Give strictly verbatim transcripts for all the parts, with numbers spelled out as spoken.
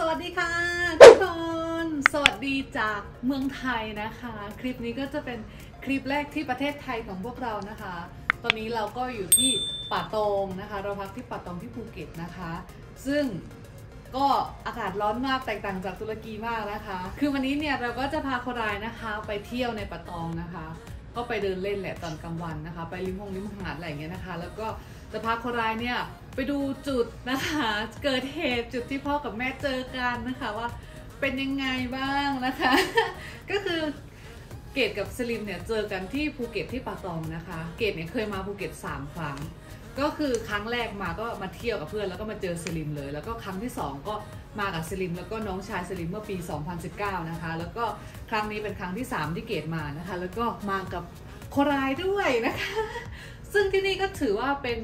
สวัสดีค่ะทุกคนสวัสดีจากเมืองไทยนะคะคลิปนี้ก็จะเป็นคลิปแรกที่ประเทศไทยของพวกเรานะคะตอนนี้เราก็อยู่ที่ป่าตองนะคะเราพักที่ป่าตองที่ภูเก็ตนะคะซึ่งก็อากาศร้อนมากแตกต่างจากตุรกีมากนะคะคือวันนี้เนี่ยเราก็จะพาคนรายนะคะไปเที่ยวในป่าตองนะคะก็ไปเดินเล่นแหละตอนกลางวันนะคะไปริมหงริมหาดอะไรอย่างเงี้ยนะคะแล้วก็จะพาคนรายเนี่ยไปดูจุดนะคะเกิดเหตุจุดที่พ่อกับแม่เจอกันนะคะว่าเป็นยังไงบ้างนะคะก็คือเกดกับสลิมเนี่ยเจอกันที่ภูเก็ตที่ป่าตองนะคะเกดเนี่ยเคยมาภูเก็ตสามครั้งก็คือครั้งแรกมาก็มาเที่ยวกับเพื่อนแล้วก็มาเจอสลิมเลยแล้วก็ครั้งที่สองก็มากับสลิมแล้วก็น้องชายสลิมเมื่อปีสองพันสิบเก้านะคะแล้วก็ครั้งนี้เป็นครั้งที่สามที่เกดมานะคะแล้วก็มากับโครายด้วยนะคะซึ่งที่นี่ก็ถือว่าเป็น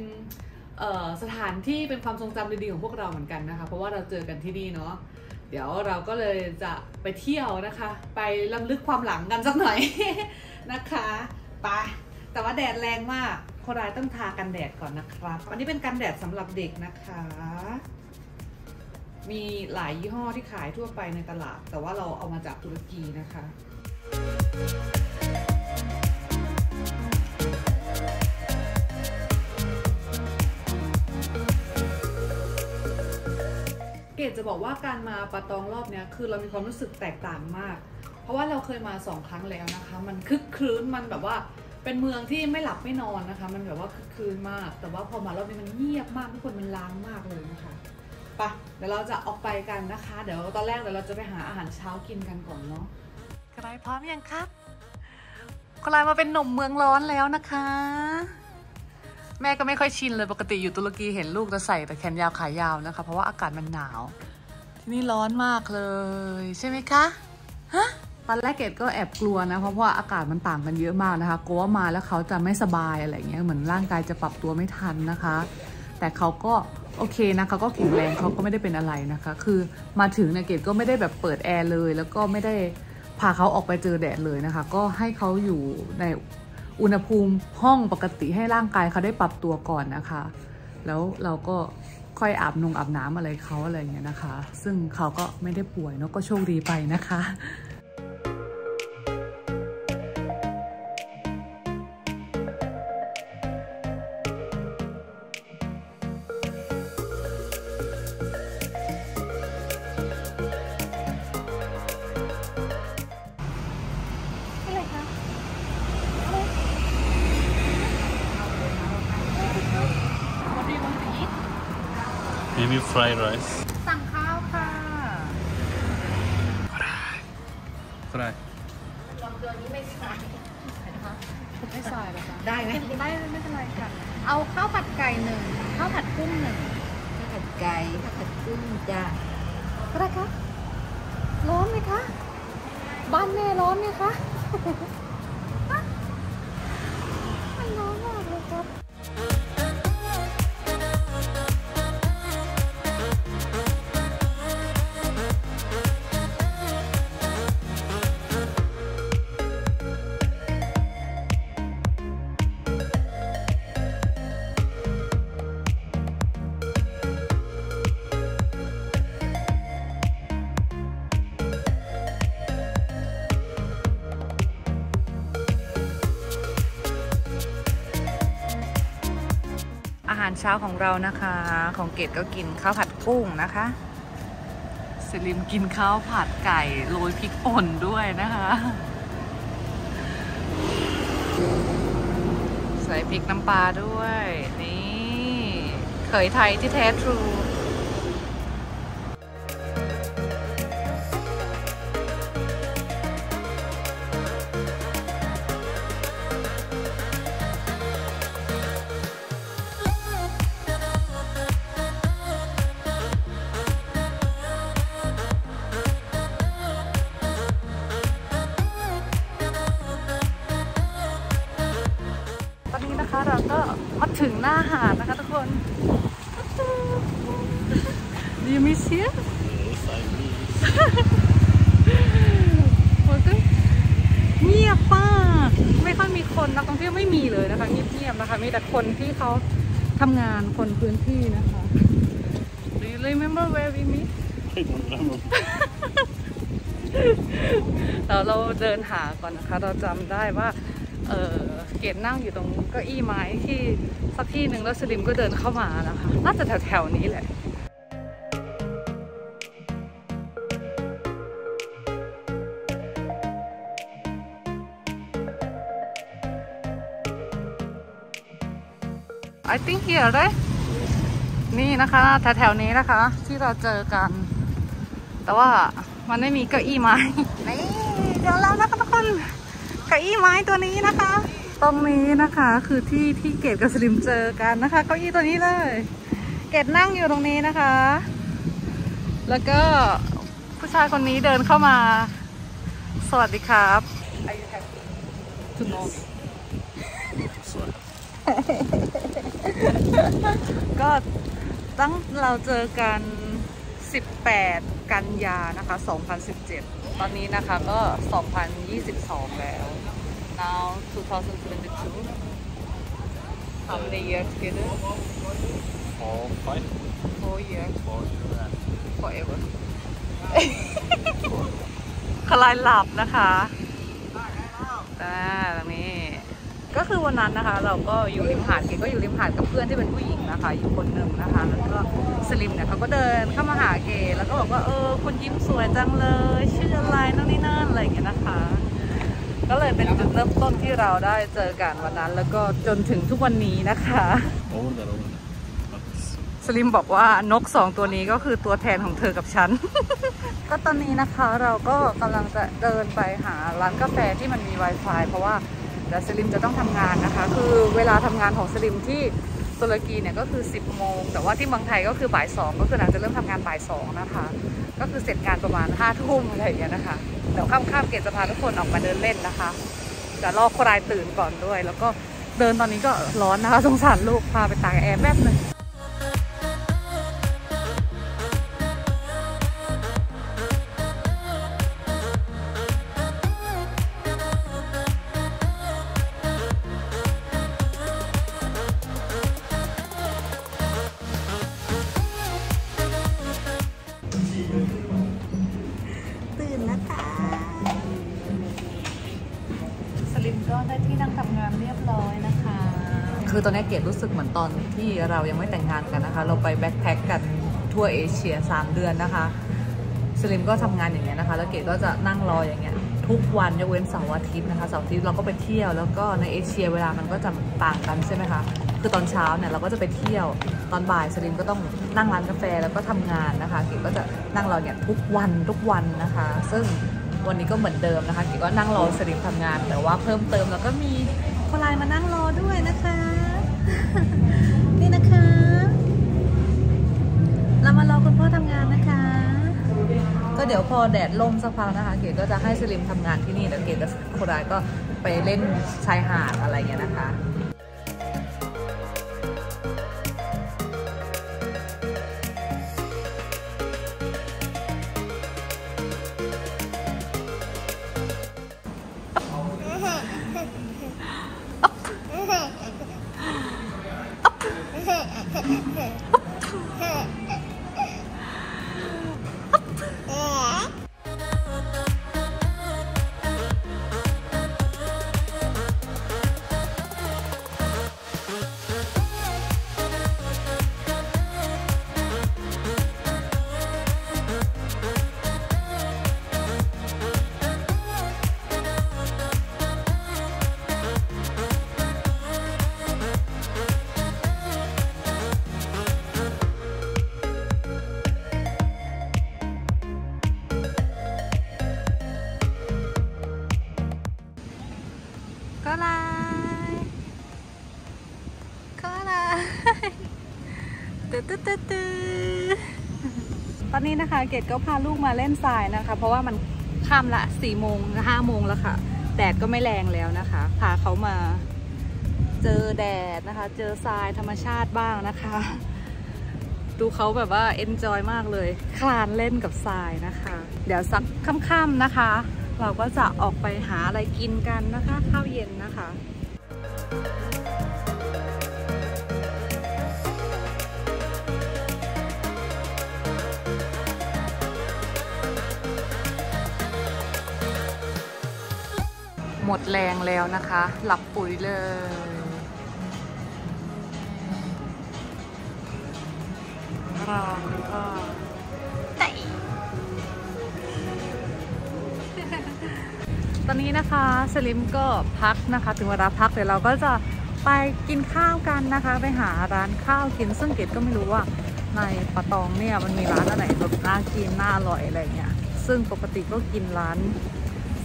สถานที่เป็นความทรงจำดีๆของพวกเราเหมือนกันนะคะเพราะว่าเราเจอกันที่นี่เนาะเดี๋ยวเราก็เลยจะไปเที่ยวนะคะไปล้ำลึกความหลังกันสักหน่อย นะคะไปแต่ว่าแดดแรงมากคนร้ายต้องทากันแดดก่อนนะครับอันนี้เป็นกันแดดสำหรับเด็กนะคะมีหลายยี่ห้อที่ขายทั่วไปในตลาดแต่ว่าเราเอามาจากตุรกีนะคะเกดจะบอกว่าการมาป่าตองรอบเนี้ยคือเรามีความรู้สึกแตกต่างมากเพราะว่าเราเคยมาสองครั้งแล้วนะคะมันคึกคืนมันแบบว่าเป็นเมืองที่ไม่หลับไม่นอนนะคะมันแบบว่าคึกคืนมากแต่ว่าพอมารอบนี้มันเงียบมากทุกคนมันล้างมากเลยนะคะไปเดี๋ยวเราจะออกไปกันนะคะเดี๋ยวตอนแรกเดี๋ยวเราจะไปหาอาหารเช้ากินกันก่อนเนาะกระไรพร้อมยังครับกระไรมาเป็นหนุ่มเมืองร้อนแล้วนะคะแม่ก็ไม่ค่อยชินเลยปกติอยู่ตุรกีเห็นลูกจะใส่แต่แขนยาวขายาวนะคะเพราะว่าอากาศมันหนาวที่นี่ร้อนมากเลยใช่ไหมคะฮะตอนแรกเกดก็แอบกลัวนะเพราะว่าอากาศมันต่างกันเยอะมากนะคะกลัวว่ามาแล้วเขาจะไม่สบายอะไรเงี้ยเหมือนร่างกายจะปรับตัวไม่ทันนะคะแต่เขาก็โอเคนะเขาก็แข็งแรงเขาก็ไม่ได้เป็นอะไรนะคะคือมาถึงเนี่ยเกดก็ไม่ได้แบบเปิดแอร์เลยแล้วก็ไม่ได้พาเขาออกไปเจอแดดเลยนะคะก็ให้เขาอยู่ในอุณหภูมิห้องปกติให้ร่างกายเขาได้ปรับตัวก่อนนะคะแล้วเราก็ค่อยอาบนงอาบน้ำอะไรเขาอะไรอย่างเงี้ยนะคะซึ่งเขาก็ไม่ได้ป่วยเนาะก็โชคดีไปนะคะMaybe fried rice สั่งข้าวค่ะ fry fry ลองเกลือนี้ไม่ใส่นะคะไม่ใส่หรอคะได้ไหมได้ไม่เป็นไรค่ะเอาข้าวผัดไก่หนึ่งข้าวผัดกุ้งหนึ่งข้าวผัดไก่ข้าวผัดกุ้งจ้ะอะไรคะร้อนไหมคะบ้านแม่ร้อนไหมคะมันร้อนมากเลยครับอาหารเช้าของเรานะคะของเกดก็กินข้าวผัดกุ้งนะคะสลิมกินข้าวผัดไก่โรยพริกป่นด้วยนะคะใส่พริกน้ำปลาด้วยนี่เขยไทยที่แท้ทรูเราก็มาถึงหน้าหาดนะคะทุกคน Do you miss here? Yes, I miss. มันก็เงียบมากไม่ค่อยมีคนนักท่องเที่ยวไม่มีเลยนะคะเงียบๆนะคะมีแต่คนที่เขาทำงานคนพื้นที่นะคะ Do you remember where we met? แล้วเราเดินหาก่อนนะคะเราจำได้ว่าเออเกศนั่งอยู่ตรงเก้าอี้ไม้ที่สักที่หนึ่งแล้วสลิมก็เดินเข้ามานะคะน่าจะแถวๆนี้แหละI think here เลยนี่นะคะแถวๆนี้นะคะที่เราเจอกันแต่ว่ามันไม่มีเก้าอี้ไม้นี่เดี๋ยวเรานะคะทุกคนเก้าอี้ไม้ตัวนี้นะคะตรงนี้นะคะคือที่ที่เกศกับสลิมเจอกันนะคะเก้าอี้ตัวนี้เลยเกศนั่งอยู่ตรงนี้นะคะแล้วก็ผู้ชายคนนี้เดินเข้ามาสวัสดีครับ Are you happy to know meก็ตั้งเราเจอกันสิบแปดกันยานะคะสองพันสิบเจ็ดตอนนี้นะคะก็สองพันยี่สิบสองแล้ว now twenty twenty-two how many years together four five four years forever คลายหลับนะคะอ่าตรงนี้ก็คือวันนั้นนะคะเราก็อยู่ริมหาดเกศก็อยู่ริมหาดกับเพื่อนที่เป็นผู้หญิงนะคะอยู่คนหนึ่งนะคะแล้วก็สลิมเนี่ยเขาก็เดินเข้ามาหาเกศแล้วก็บอกว่าเออคุณยิ้มสวยจังเลยชื่ออะไรนั่นนี่นั่นอะไรอย่างเงี้ยนะคะก็เลยเป็นจุดเริ่มต้นที่เราได้เจอกันวันนั้นแล้วก็จนถึงทุกวันนี้นะคะสลิมบอกว่านกสองตัวนี้ก็คือตัวแทนของเธอกับฉันก็ตอนนี้นะคะเราก็กำลังจะเดินไปหาร้านกาแฟที่มันมี Wi-Fi เพราะว่าแต่สลิมจะต้องทำงานนะคะคือเวลาทำงานของสลิมที่ตุรกีเนี่ยก็คือสิบโมงแต่ว่าที่เมืองไทยก็คือบ่ายสองก็คือนางจะเริ่มทำงานบ่ายสองนะคะก็คือเสร็จงานประมาณห้าทุ่มอะไรอย่างเงี้ยนะคะเดี๋ยวค่ำๆเกศจะพาทุกคนออกมาเดินเล่นนะคะจะรอคนรายตื่นก่อนด้วยแล้วก็เดินตอนนี้ก็ร้อนนะคะสงสารลูกพาไปตากแอร์แป๊บนึงคือตอนนี้เกศรู้สึกเหมือนตอนที่เรายังไม่แต่งงานกันนะคะเราไปแบ็คแพ็คกันทั่วเอเชียสามเดือนนะคะสลิมก็ทำงานอย่างเงี้ยนะคะแล้วเกศก็จะนั่งรออย่างเงี้ยทุกวันยกเว้นเสาร์อาทิตย์นะคะเสาร์อาทิตย์เราก็ไปเที่ยวแล้วก็ในเอเชียเวลามันก็จะต่างกันใช่ไหมคะคือตอนเช้าเนี่ยเราก็จะไปเที่ยวตอนบ่ายสลิมก็ต้องนั่งร้านกาแฟแล้วก็ทำงานนะคะเกศก็จะนั่งรอเนี่ยทุกวันทุกวันนะคะซึ่งวันนี้ก็เหมือนเดิมนะคะเกศก็นั่งรอสลิมทำงานแต่ว่าเพิ่มเติมแล้วก็มีคนไลน์มานั่งรอด้วยนะคะนี่นะคะเรามารอคุณพ่อทำงานนะคะก็เดี๋ยวพอแดดลมสักพักนะคะเกศก็จะให้สลิมทำงานที่นี่แล้วเกศกับคนไลน์ก็ไปเล่นชายหาดอะไรอย่างเงี้ยนะคะก็ลายก็ลายตึ๊ดตึ๊ดตึ๊ดตึ๊ดตอนนี้นะคะเกศก็พาลูกมาเล่นทรายนะคะเพราะว่ามันค่ำละสี่โมงห้าโมงแล้วค่ะแดดก็ไม่แรงแล้วนะคะพาเขามาเจอแดดนะคะเจอทรายธรรมชาติบ้างนะคะดูเขาแบบว่าเอนจอยมากเลยคลานเล่นกับทรายนะคะเดี๋ยวสักค่ำๆนะคะเราก็จะออกไปหาอะไรกินกันนะคะข้าวเย็นนะคะ หมดแรงแล้วนะคะหลับปุ๋ยเลยรอคุณพ่อตอนนี้นะคะสลิมก็พักนะคะถึงเวลาพักเดี๋ยวเราก็จะไปกินข้าวกันนะคะไปหาร้านข้าวกินซึ่งเกดก็ไม่รู้ว่าในปะตองเนี่ยมันมีร้านอะไรแบบน่ากินน่าอร่อยอะไรเงี้ยซึ่งปกติก็กินร้าน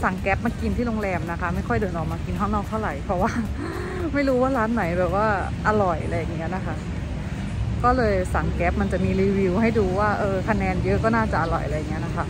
สั่งแก๊ปมากินที่โรงแรมนะคะไม่ค่อยเดินออกมากินข้างนอกเท่าไหร่เพราะว่าไม่รู้ว่าร้านไหนแบบว่าอร่อยอะไรอย่างเงี้ยนะคะก็เลยสั่งแก๊ปมันจะมีรีวิวให้ดูว่าเออคะแนนเยอะก็น่าจะอร่อยอะไรอย่างเงี้ยนะคะ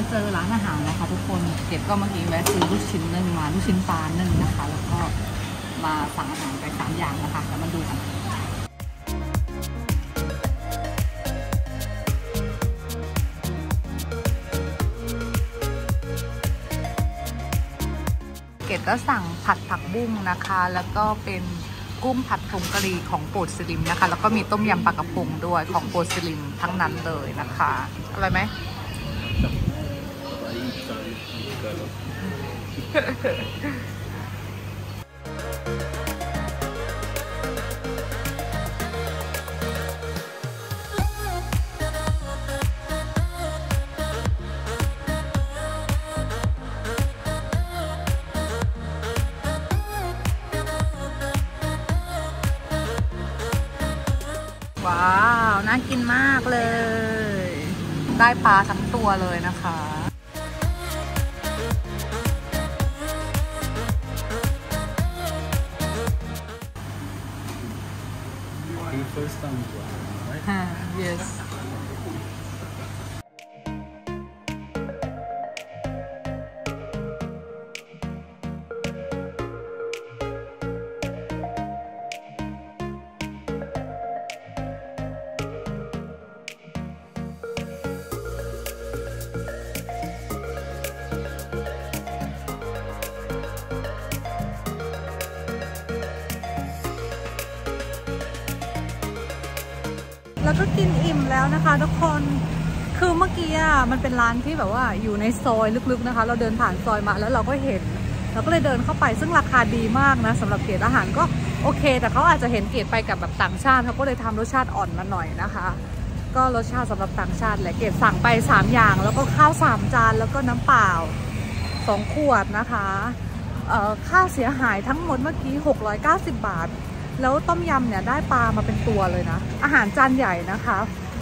มาเจอร้านอาหารนะคะทุกคนเก็บก็เมื่อกี้แวะซื้อลูกชิ้นหนึ่งมาลูกชิ้นปลาหนึ่งนะคะแล้วก็มาสั่งอาหารไปสามอย่างนะคะแล้วมาดูกันเก็บก็สั่งผัดผักบุ้งนะคะแล้วก็เป็นกุ้งผัดผงกะหรี่ของโปรดสลิมนะคะแล้วก็มีต้มยำปลากระพงด้วยของโปรดสลิมทั้งนั้นเลยนะคะอะไรไหมว้าวน่ากินมากเลยได้ปลาทั้งตัวเลยนะคะFirst time, right? Ah, yes. แล้วก็กินอิ่มแล้วนะคะทุกคนคือเมื่อกี้อ่ะมันเป็นร้านที่แบบว่าอยู่ในซอยลึกๆนะคะเราเดินผ่านซอยมาแล้วเราก็เห็นเราก็เลยเดินเข้าไปซึ่งราคาดีมากนะสำหรับเกตอาหารก็โอเคแต่เขาอาจจะเห็นเกตไปกับแบบต่างชาติเขาก็เลยทำรสชาติอ่อนมาหน่อยนะคะก็รสชาติสำหรับต่างชาติแหละเกตสั่งไปสามอย่างแล้วก็ข้าวสามจานแล้วก็น้ำเปล่าสองขวดนะคะเอ่อค่าเสียหายทั้งหมดเมื่อกี้หกร้อยเก้าสิบบาทแล้วต้มยำเนี่ยได้ปลามาเป็นตัวเลยนะอาหารจานใหญ่นะคะ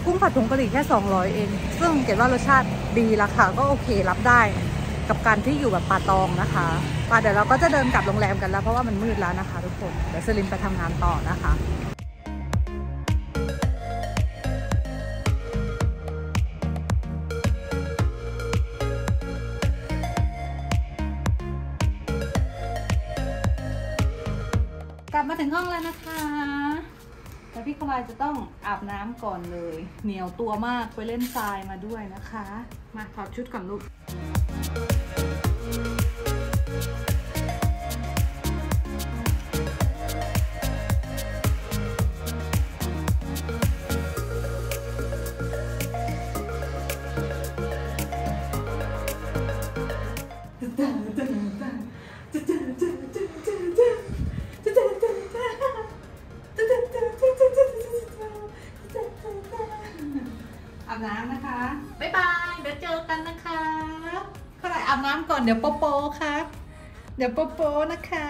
กุ้งผัดผงกะหรี่แค่สองร้อยเองซึ่งเกดว่ารสชาติดีราคาก็โอเครับได้กับการที่อยู่แบบป่าตองนะคะเดี๋ยวเราก็จะเดินกลับโรงแรมกันแล้วเพราะว่ามันมืดแล้วนะคะทุกคนเดี๋ยวสลิมไปทำงานต่อนะคะมาถึงห้องแล้วนะคะแต่พี่กวายจะต้องอาบน้ำก่อนเลยเหนียวตัวมากไปเล่นทรายมาด้วยนะคะมาถอดชุดก่อนลูกน้ำนะคะบ๊ายบายเดี๋ยวเจอกันนะคะใครอาบน้ำก่อนเดี๋ยวโป๊ะๆครับ เดี๋ยวโป๊โป๊นะคะ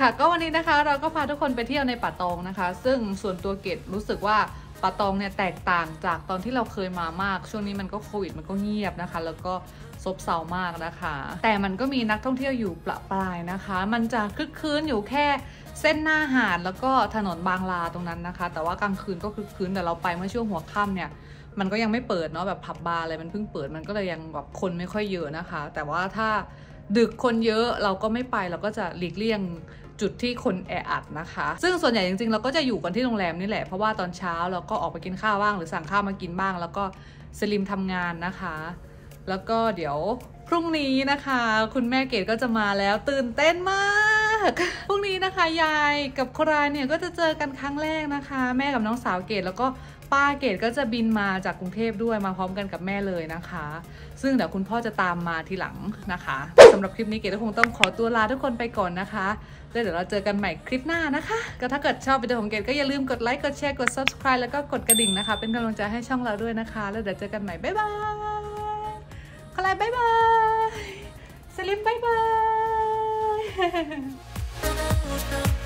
ค่ะก็วันนี้นะคะเราก็พาทุกคนไปเที่ยวในป่าตองนะคะซึ่งส่วนตัวเกดรู้สึกว่าป่าตองเนี่ยแตกต่างจากตอนที่เราเคยมามากช่วงนี้มันก็โควิดมันก็เงียบนะคะแล้วก็ซบเซามากนะคะแต่มันก็มีนักท่องเที่ยวอยู่ประปรายนะคะมันจะคึกคืนอยู่แค่เส้นหน้าหาดแล้วก็ถนนบางลาตรงนั้นนะคะแต่ว่ากลางคืนก็คึกคืนแต่เราไปเมื่อช่วงหัวค่ำเนี่ยมันก็ยังไม่เปิดเนาะแบบผับบาร์อะไรมันเพิ่งเปิดมันก็เลยยังแบบคนไม่ค่อยเยอะนะคะแต่ว่าถ้าดึกคนเยอะเราก็ไม่ไปเราก็จะหลีกเลี่ยงจุดที่คนแออัดนะคะซึ่งส่วนใหญ่จริงๆเราก็จะอยู่กันที่โรงแรมนี่แหละเพราะว่าตอนเช้าเราก็ออกไปกินข้าวบ้างหรือสั่งข้าวมากินบ้างแล้วก็สลิมทำงานนะคะแล้วก็เดี๋ยวพรุ่งนี้นะคะคุณแม่เกดก็จะมาแล้วตื่นเต้นมากพรุ่งนี้นะคะยายกับครายเนี่ยก็จะเจอกันครั้งแรกนะคะแม่กับน้องสาวเกดแล้วก็ป้าเกดก็จะบินมาจากกรุงเทพด้วยมาพร้อมกันกับแม่เลยนะคะซึ่งเดี๋ยวคุณพ่อจะตามมาทีหลังนะคะสำหรับคลิปนี้เกดก็คงต้องขอตัวลาทุกคนไปก่อนนะคะแล้วเดี๋ยวเราเจอกันใหม่คลิปหน้านะคะก็ถ้าเกิดชอบวิดีโอของเกดก็อย่าลืมกดไลค์กดแชร์กด ซับสไครบ์ แล้วก็กดกระดิ่งนะคะเป็นกำลังใจให้ช่องเราด้วยนะคะแล้วเดี๋ยวเจอกันใหม่บ๊ายบายคลายบ๊ายบายสลิมบ๊ายบาย